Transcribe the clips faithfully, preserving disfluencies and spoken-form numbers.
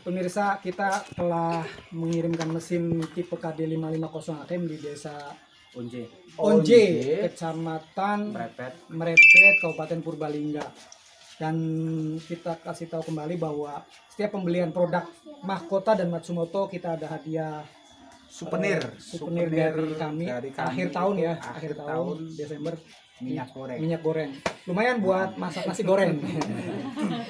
Pemirsa, kita telah mengirimkan mesin tipe K D lima lima nol A K M di desa Onje, Onje, Kecamatan Merepet, Merepet, Kabupaten Purbalingga. Dan kita kasih tahu kembali bahwa setiap pembelian produk Mahkota dan Matsumoto kita ada hadiah souvenir, uh, souvenir dari kami, dari kami akhir tahun ya, akhir, akhir tahun Desember. Minyak goreng, minyak goreng lumayan buat masak nasi goreng.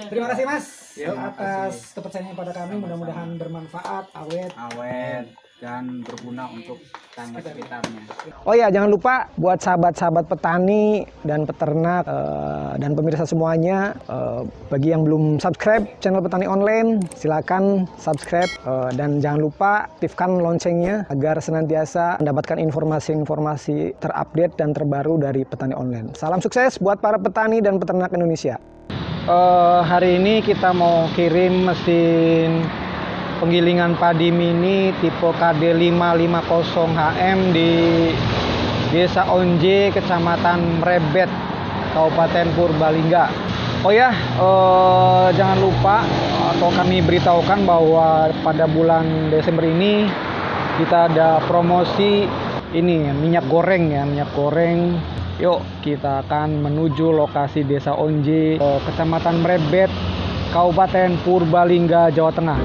Terima kasih Mas ya, atas kepercayaannya pada kami. Mudah-mudahan bermanfaat, awet awet dan berguna untuk tangga sekitarnya. Oh ya, jangan lupa buat sahabat-sahabat petani dan peternak uh, dan pemirsa semuanya, uh, bagi yang belum subscribe channel Petani Online silakan subscribe, uh, dan jangan lupa aktifkan loncengnya agar senantiasa mendapatkan informasi-informasi terupdate dan terbaru dari Petani Online. Salam sukses buat para petani dan peternak Indonesia. Uh, hari ini kita mau kirim mesin penggilingan padi mini tipe K D lima lima nol H M di Desa Onje, Kecamatan Mrebet, Kabupaten Purbalingga. Oh ya, eh, jangan lupa atau kami beritahukan bahwa pada bulan Desember ini kita ada promosi ini minyak goreng ya, minyak goreng. Yuk, kita akan menuju lokasi Desa Onje, eh, Kecamatan Mrebet, Kabupaten Purbalingga, Jawa Tengah.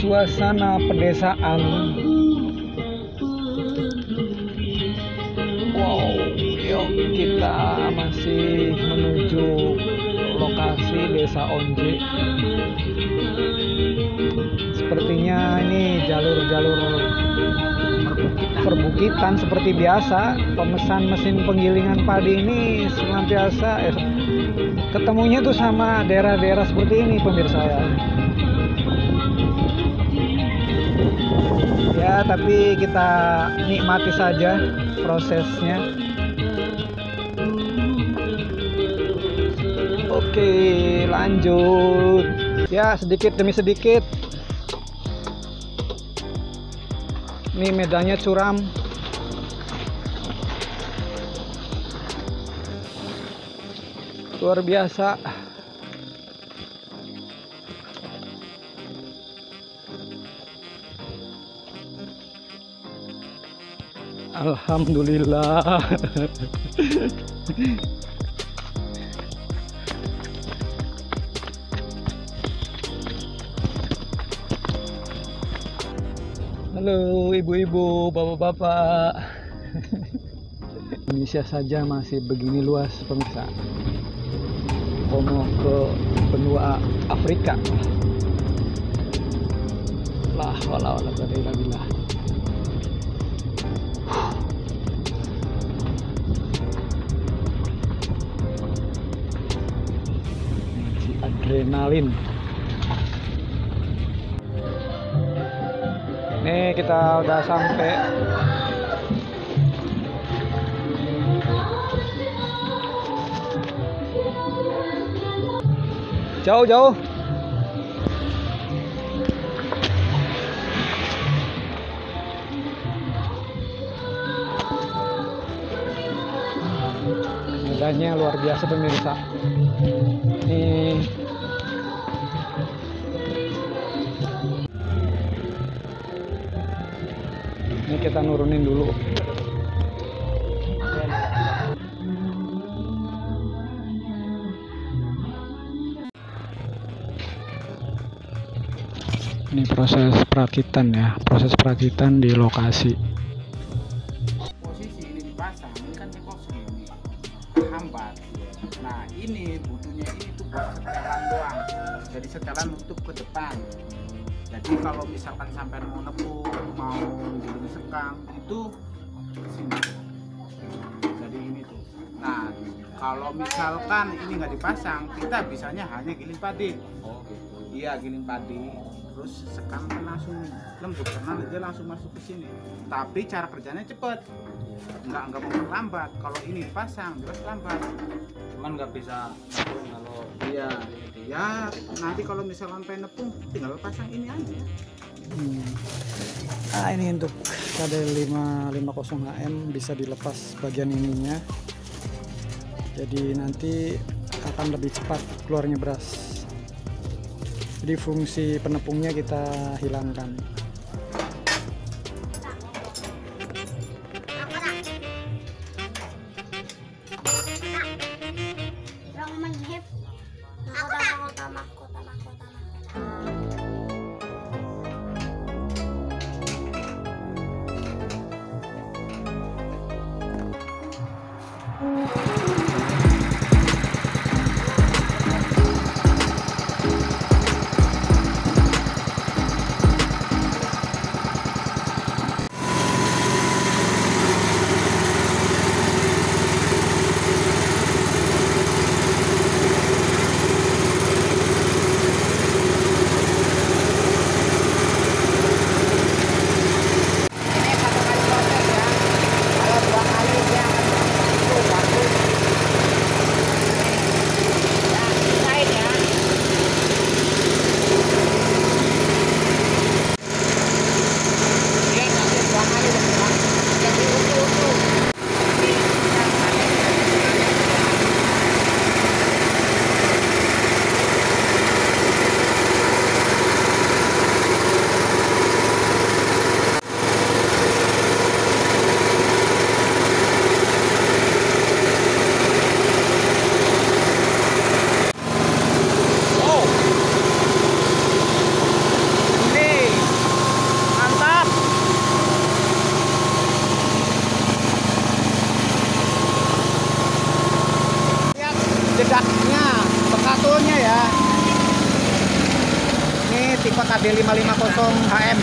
Suasana pedesaan, wow. Yuk, kita masih menuju lokasi Desa Onje. Sepertinya ini jalur-jalur perbukitan seperti biasa. Pemesan mesin penggilingan padi ini senantiasa eh, ketemunya tuh sama daerah-daerah seperti ini, pemirsa ya. Ya, tapi kita nikmati saja prosesnya. Oke, lanjut. Ya, sedikit demi sedikit. Ini medannya curam. Luar biasa. Alhamdulillah. Halo ibu-ibu, bapak-bapak. Indonesia saja masih begini luas, pemirsa. Komo ke benua Afrika. La haula wala quwwata illa billah. Adrenalin. Nih, kita udah sampai. Jauh-jauh. Medannya luar biasa, pemirsa. Nih, ini kita nurunin dulu. Ini proses perakitan ya, proses perakitan di lokasi. Posisi ini dipasang, ini kan tekok segini, hambat. Nah ini butuhnya ini tuh buat setelan doang, jadi setelan untuk ke depan. Jadi kalau misalkan sampai mau nepuk, mau menggiling sekam itu sini. Jadi ini tuh. Nah, kalau misalkan ini nggak dipasang, kita bisanya hanya giling padi. Oh, gitu. Iya, giling padi. Terus sekam kan langsung lembut karena dia langsung masuk ke sini. Tapi cara kerjanya cepat. Nggak nggak mau terlambat. Kalau ini dipasang, jelas lambat. Cuman nggak bisa kalau Iya, ya nanti kalau misalkan pengen nepung tinggal pasang ini aja. Hmm. Nah, ini untuk K D lima lima nol H M bisa dilepas bagian ininya. Jadi nanti akan lebih cepat keluarnya beras. Jadi fungsi penepungnya kita hilangkan. K D lima lima nol H M.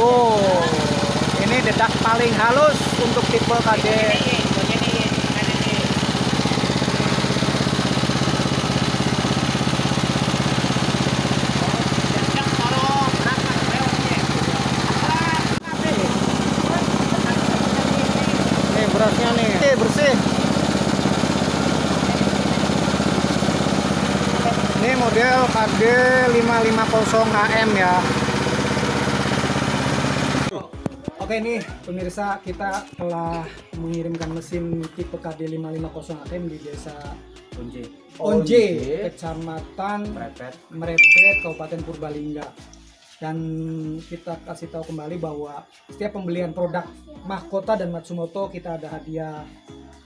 Oh, ini dedak paling halus untuk tipe K D. Nih berasnya nih. Oke, bersih. Ini model K D lima lima nol H M ya. Oke nih pemirsa, kita telah mengirimkan mesin tipe K D lima lima nol H M di desa Onje, Onje Kecamatan Merepet, Merepet Kabupaten Purbalingga. Dan kita kasih tahu kembali bahwa setiap pembelian produk Mahkota dan Matsumoto kita ada hadiah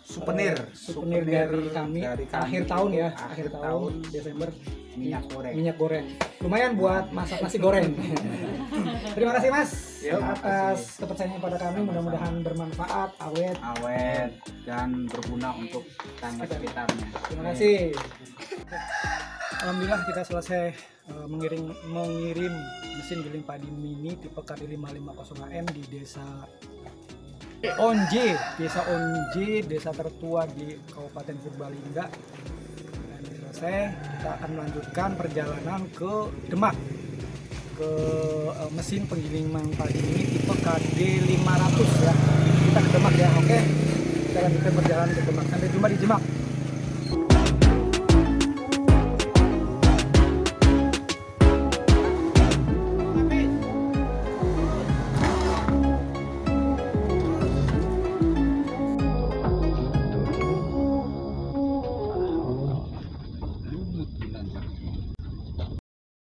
Souvenir, souvenir dari kami, dari kami akhir tahun ya, akhir, akhir tahun, tahun Desember minyak goreng, minyak goreng lumayan buat masak nasi goreng. Terima kasih Mas Yo, atas kepercayaannya pada kami, mudah-mudahan bermanfaat, awet, awet dan berguna untuk tetangga sekitarnya. Terima kasih. Alhamdulillah kita selesai uh, mengirim mengirim mesin giling padi mini tipe K D lima lima nol H M di desa Onje, desa Onje, desa tertua di Kabupaten Purbalingga. Dan selesai, kita akan melanjutkan perjalanan ke Demak, ke uh, mesin penggilingan padi ini tipe K D lima ratus ya. Kita ke Demak ya, oke. Kita lanjutkan perjalanan ke Demak. Sampai jumpa di Demak.